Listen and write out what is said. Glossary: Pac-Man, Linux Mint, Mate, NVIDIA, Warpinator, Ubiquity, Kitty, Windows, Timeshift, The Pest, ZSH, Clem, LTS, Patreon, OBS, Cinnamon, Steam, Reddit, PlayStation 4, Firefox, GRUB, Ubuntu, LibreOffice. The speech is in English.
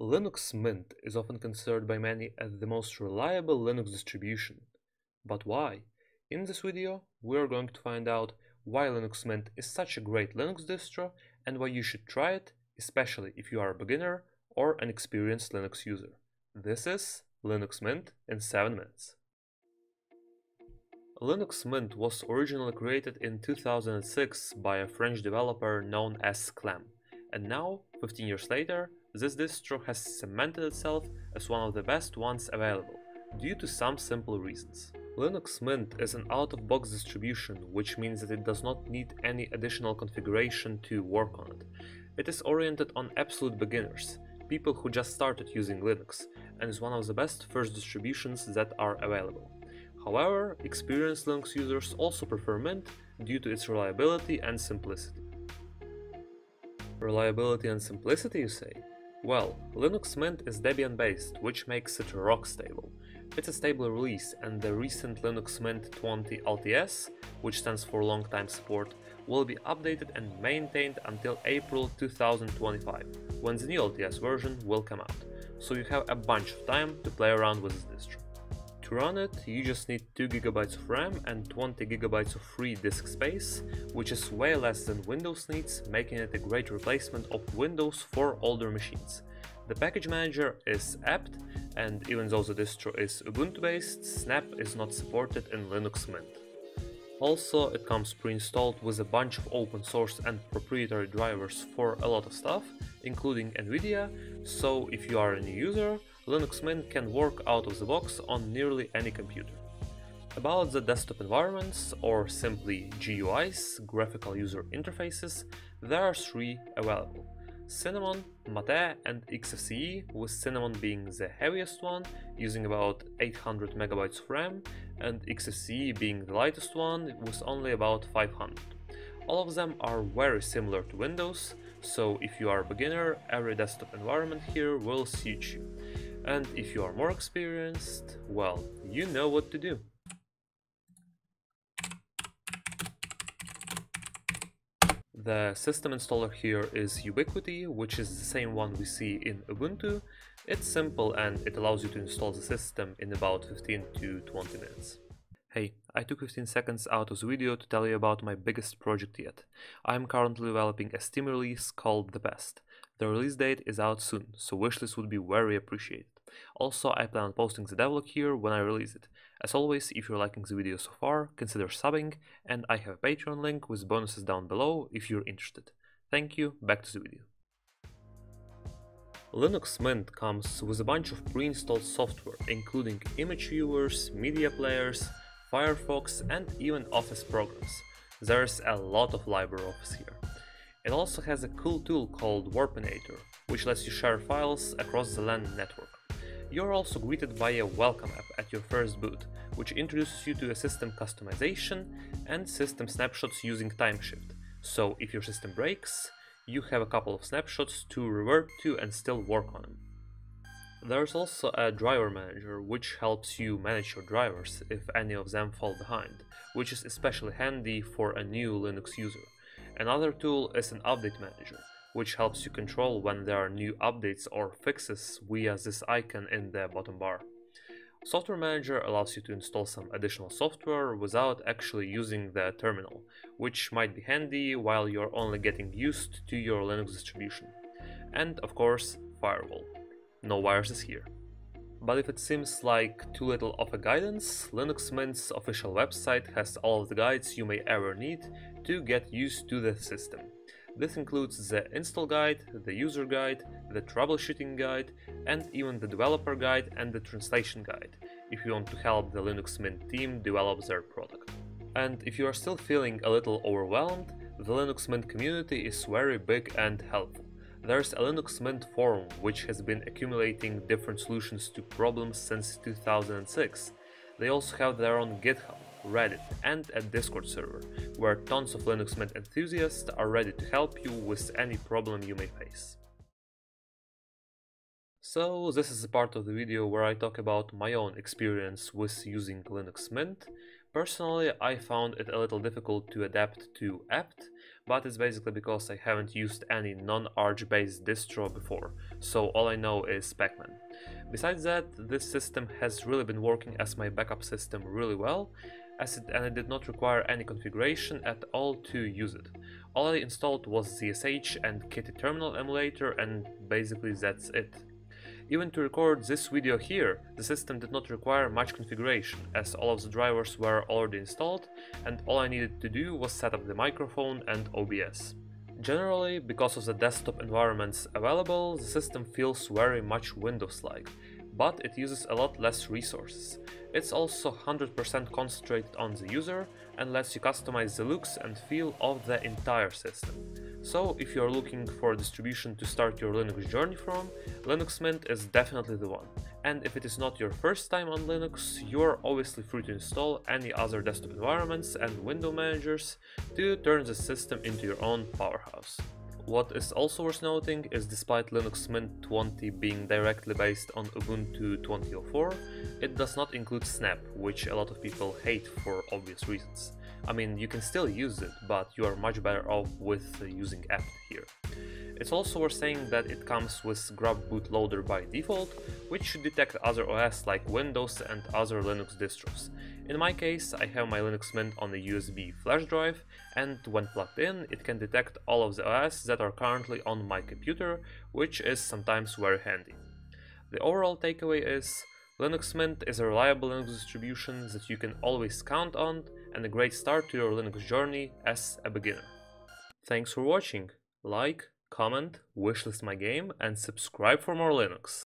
Linux Mint is often considered by many as the most reliable Linux distribution. But why? In this video, we are going to find out why Linux Mint is such a great Linux distro and why you should try it, especially if you are a beginner or an experienced Linux user. This is Linux Mint in 7 minutes. Linux Mint was originally created in 2006 by a French developer known as Clem, and now, 15 years later, this distro has cemented itself as one of the best ones available, due to some simple reasons. Linux Mint is an out-of-box distribution, which means that it does not need any additional configuration to work on it. It is oriented on absolute beginners, people who just started using Linux, and is one of the best first distributions that are available. However, experienced Linux users also prefer Mint due to its reliability and simplicity. Reliability and simplicity, you say? Well, Linux Mint is Debian-based, which makes it rock stable. It's a stable release, and the recent Linux Mint 20 LTS, which stands for Long Time Support, will be updated and maintained until April 2025, when the new LTS version will come out, so you have a bunch of time to play around with this distro. To run it, you just need 2 GB of RAM and 20 GB of free disk space, which is way less than Windows needs, making it a great replacement of Windows for older machines. The package manager is apt, and even though the distro is Ubuntu-based, Snap is not supported in Linux Mint. Also, it comes pre-installed with a bunch of open source and proprietary drivers for a lot of stuff, including NVIDIA, so if you are a new user, Linux Mint can work out of the box on nearly any computer. About the desktop environments, or simply GUIs, graphical user interfaces, there are 3 available: Cinnamon, Mate, and XFCE, with Cinnamon being the heaviest one, using about 800 MB of RAM, and XFCE being the lightest one, with only about 500. All of them are very similar to Windows, so if you are a beginner, every desktop environment here will suit you. And if you are more experienced, well, you know what to do. The system installer here is Ubiquity, which is the same one we see in Ubuntu. It's simple and it allows you to install the system in about 15 to 20 minutes. Hey, I took 15 seconds out of the video to tell you about my biggest project yet. I'm currently developing a Steam release called The Pest. The release date is out soon, so wishlist would be very appreciated. Also, I plan on posting the devlog here when I release it. As always, if you're liking the video so far, consider subbing, and I have a Patreon link with bonuses down below if you're interested. Thank you, back to the video. Linux Mint comes with a bunch of pre-installed software, including image viewers, media players, Firefox, and even Office programs. There's a lot of LibreOffice here. It also has a cool tool called Warpinator, which lets you share files across the LAN network. You're also greeted by a welcome app at your first boot, which introduces you to a system customization and system snapshots using Timeshift, so if your system breaks, you have a couple of snapshots to revert to and still work on them. There's also a driver manager, which helps you manage your drivers if any of them fall behind, which is especially handy for a new Linux user. Another tool is an update manager, which helps you control when there are new updates or fixes via this icon in the bottom bar. Software Manager allows you to install some additional software without actually using the terminal, which might be handy while you're only getting used to your Linux distribution. And of course, Firewall. No viruses here. But if it seems like too little of a guidance, Linux Mint's official website has all of the guides you may ever need to get used to the system. This includes the install guide, the user guide, the troubleshooting guide, and even the developer guide and the translation guide, if you want to help the Linux Mint team develop their product. And if you are still feeling a little overwhelmed, the Linux Mint community is very big and helpful. There's a Linux Mint forum, which has been accumulating different solutions to problems since 2006. They also have their own GitHub, Reddit, and a Discord server, where tons of Linux Mint enthusiasts are ready to help you with any problem you may face. So this is the part of the video where I talk about my own experience with using Linux Mint, Personally, I found it a little difficult to adapt to apt, but it's basically because I haven't used any non-Arch based distro before, so all I know is Pac-Man. Besides that, this system has really been working as my backup system really well, and it did not require any configuration at all to use it. All I installed was ZSH and Kitty terminal emulator, and basically that's it. Even to record this video here, the system did not require much configuration, as all of the drivers were already installed, and all I needed to do was set up the microphone and OBS. Generally, because of the desktop environments available, the system feels very much Windows-like, but it uses a lot less resources. It's also 100% concentrated on the user and lets you customize the looks and feel of the entire system. So if you're looking for a distribution to start your Linux journey from, Linux Mint is definitely the one. And if it is not your first time on Linux, you're obviously free to install any other desktop environments and window managers to turn the system into your own powerhouse. What is also worth noting is, despite Linux Mint 20 being directly based on Ubuntu 20.04, it does not include Snap, which a lot of people hate for obvious reasons. I mean, you can still use it, but you are much better off with using apt here. It's also worth saying that it comes with GRUB bootloader by default, which should detect other OS like Windows and other Linux distros. In my case, I have my Linux Mint on a USB flash drive, and when plugged in, it can detect all of the OS that are currently on my computer, which is sometimes very handy. The overall takeaway is, Linux Mint is a reliable Linux distribution that you can always count on, and a great start to your Linux journey as a beginner. Thanks for watching, like, comment, wishlist my game, and subscribe for more Linux.